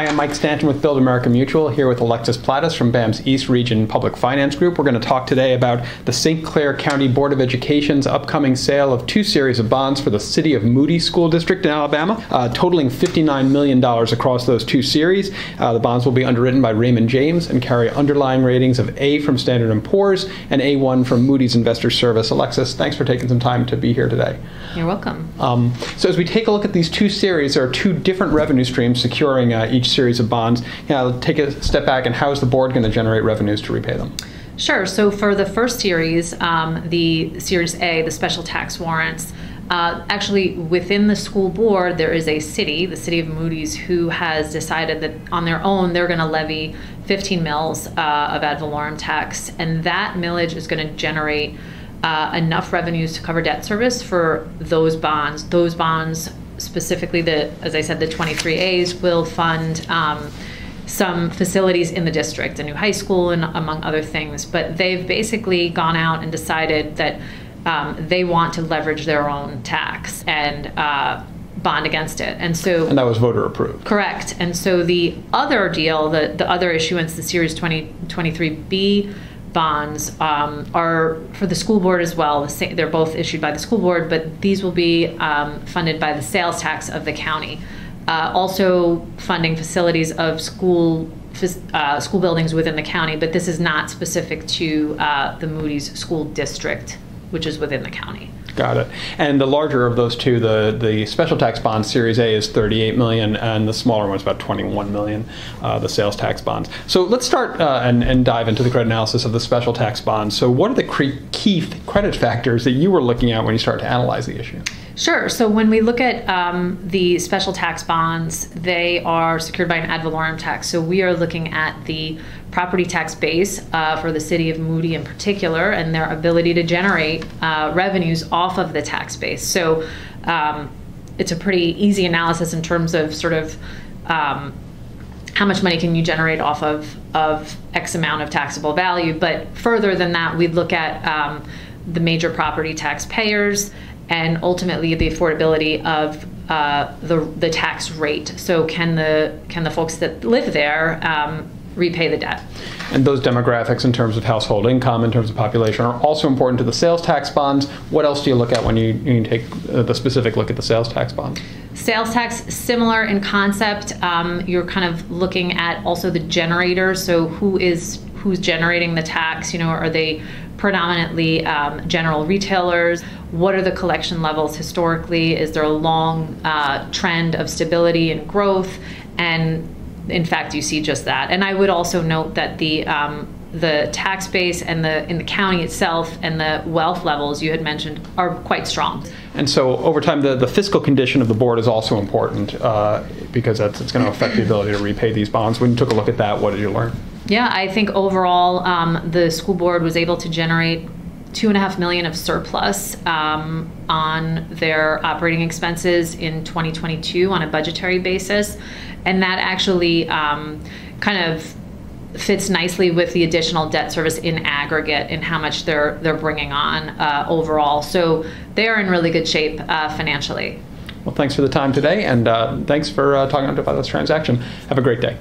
Hi, I'm Mike Stanton with Build America Mutual, here with Alexis Platis from BAM's East Region Public Finance Group. We're going to talk today about the St. Clair County Board of Education's upcoming sale of two series of bonds for the City of Moody School District in Alabama, totaling $59 million across those two series. The bonds will be underwritten by Raymond James and carry underlying ratings of A from Standard & Poor's and A1 from Moody's Investor Service. Alexis, thanks for taking some time to be here today. You're welcome. So as we take a look at these two series, there are two different revenue streams securing each series of bonds. Take a step back, and how is the board going to generate revenues to repay them? Sure. So for the first series, the Series A, the special tax warrants, actually within the school board there is a city, the city of Moody's, who has decided that on their own they're going to levy 15 mils of ad valorem tax, and that millage is going to generate enough revenues to cover debt service for those bonds. Those bonds, specifically, as I said, the 23As will fund some facilities in the district, a new high school, and among other things. But they've basically gone out and decided that they want to leverage their own tax and bond against it. And that was voter approved. Correct. And so the other deal, the other issuance, the Series 23B bonds, are for the school board as well. They're both issued by the school board, but these will be funded by the sales tax of the county. Also funding facilities of school buildings within the county, but this is not specific to the Moody's School District, which is within the county. Got it. And the larger of those two, the special tax bond, Series A, is $38 million, and the smaller one is about $21 million, the sales tax bonds. So let's start and dive into the credit analysis of the special tax bonds. So what are the key credit factors that you were looking at when you start to analyze the issue? Sure. So when we look at the special tax bonds, they are secured by an ad valorem tax. So we are looking at the property tax base for the city of Moody in particular, and their ability to generate revenues off of the tax base. So it's a pretty easy analysis in terms of sort of how much money can you generate off of X amount of taxable value. But further than that, we'd look at the major property tax payers and ultimately the affordability of the tax rate. So can the folks that live there repay the debt? And those demographics in terms of household income, in terms of population, are also important to the sales tax bonds. What else do you look at when you take the specific look at the sales tax bonds? Sales tax, similar in concept. You're kind of looking at also the generator. So who's generating the tax? Are they predominantly general retailers? What are the collection levels historically? Is there a long trend of stability and growth? And in fact, you see just that. And I would also note that the tax base and in the county itself and the wealth levels you had mentioned are quite strong. And so over time, the fiscal condition of the board is also important because it's going to affect the ability to repay these bonds. When you took a look at that, what did you learn? Yeah, I think overall the school board was able to generate $2.5 million of surplus on their operating expenses in 2022 on a budgetary basis, and that actually kind of fits nicely with the additional debt service in aggregate and how much they're bringing on overall. So they are in really good shape financially. Well, thanks for the time today, and thanks for talking about this transaction. Have a great day.